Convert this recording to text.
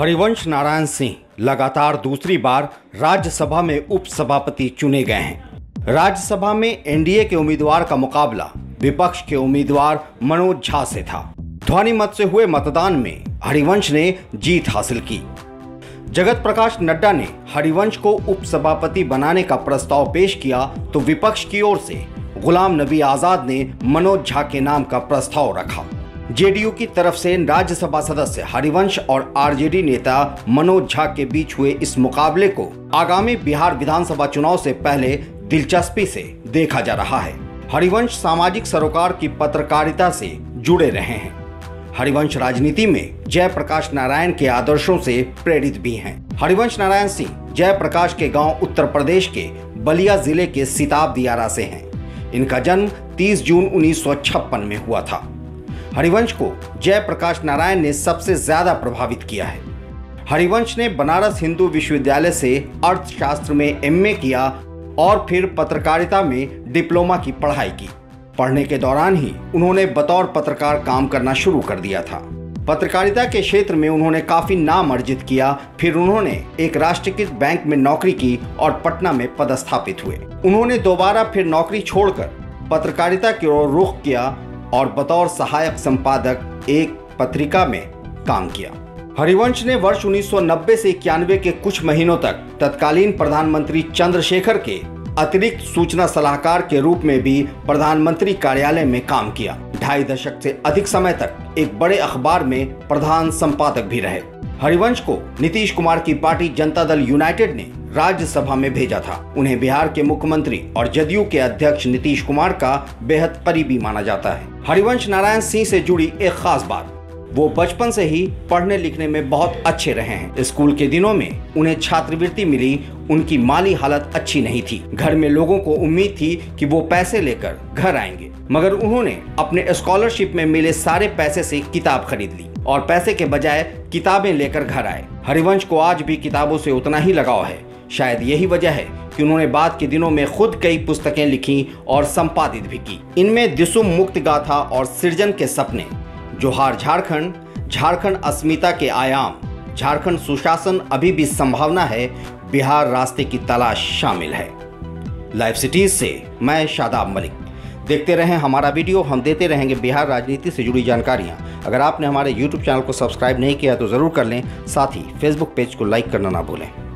हरिवंश नारायण सिंह लगातार दूसरी बार राज्यसभा में उपसभापति चुने गए हैं। राज्यसभा में एनडीए के उम्मीदवार का मुकाबला विपक्ष के उम्मीदवार मनोज झा से था। ध्वनिमत से हुए मतदान में हरिवंश ने जीत हासिल की। जगत प्रकाश नड्डा ने हरिवंश को उपसभापति बनाने का प्रस्ताव पेश किया तो विपक्ष की ओर से गुलाम नबी आजाद ने मनोज झा के नाम का प्रस्ताव रखा। जेडीयू की तरफ से राज्यसभा सदस्य हरिवंश और आरजेडी नेता मनोज झा के बीच हुए इस मुकाबले को आगामी बिहार विधानसभा चुनाव से पहले दिलचस्पी से देखा जा रहा है। हरिवंश सामाजिक सरोकार की पत्रकारिता से जुड़े रहे हैं। हरिवंश राजनीति में जय प्रकाश नारायण के आदर्शों से प्रेरित भी हैं। हरिवंश नारायण सिंह जय प्रकाश के गाँव उत्तर प्रदेश के बलिया जिले के सिताब दियारा से हैं। इनका जन्म 30 जून 1956 में हुआ था। हरिवंश को जय प्रकाश नारायण ने सबसे ज्यादा प्रभावित किया है। हरिवंश ने बनारस हिंदू विश्वविद्यालय से अर्थशास्त्र में एमए किया और फिर पत्रकारिता में डिप्लोमा की पढ़ाई की। पढ़ने के दौरान ही उन्होंने बतौर पत्रकार काम करना शुरू कर दिया था। पत्रकारिता के क्षेत्र में उन्होंने काफी नाम अर्जित किया। फिर उन्होंने एक राष्ट्रीयकृत बैंक में नौकरी की और पटना में पदस्थापित हुए। उन्होंने दोबारा फिर नौकरी छोड़कर पत्रकारिता की ओर रुख किया और बतौर सहायक संपादक एक पत्रिका में काम किया। हरिवंश ने वर्ष 1990 से 91 के कुछ महीनों तक तत्कालीन प्रधानमंत्री चंद्रशेखर के अतिरिक्त सूचना सलाहकार के रूप में भी प्रधानमंत्री कार्यालय में काम किया। 2.5 दशक से अधिक समय तक एक बड़े अखबार में प्रधान संपादक भी रहे। हरिवंश को नीतीश कुमार की पार्टी जनता दल यूनाइटेड ने राज्यसभा में भेजा था। उन्हें बिहार के मुख्यमंत्री और जदयू के अध्यक्ष नीतीश कुमार का बेहद करीबी माना जाता है। हरिवंश नारायण सिंह से जुड़ी एक खास बात, वो बचपन से ही पढ़ने लिखने में बहुत अच्छे रहे हैं। स्कूल के दिनों में उन्हें छात्रवृत्ति मिली। उनकी माली हालत अच्छी नहीं थी। घर में लोगों को उम्मीद थी कि वो पैसे लेकर घर आएंगे, मगर उन्होंने अपने स्कॉलरशिप में मिले सारे पैसे से किताब खरीद ली और पैसे के बजाय किताबें लेकर घर आए। हरिवंश को आज भी किताबों से उतना ही लगाव है। शायद यही वजह है कि उन्होंने बाद के दिनों में खुद कई पुस्तकें लिखी और संपादित भी की। इनमें दिसुम मुक्त गाथा और सृजन के सपने, जोहार झारखंड, झारखंड अस्मिता के आयाम, झारखंड सुशासन अभी भी संभावना है, बिहार रास्ते की तलाश शामिल है। लाइव सिटीज से मैं शादाब मलिक। देखते रहें हमारा वीडियो, हम देते रहेंगे बिहार राजनीति से जुड़ी जानकारियाँ। अगर आपने हमारे YouTube चैनल को सब्सक्राइब नहीं किया तो ज़रूर कर लें। साथ ही Facebook पेज को लाइक करना ना भूलें।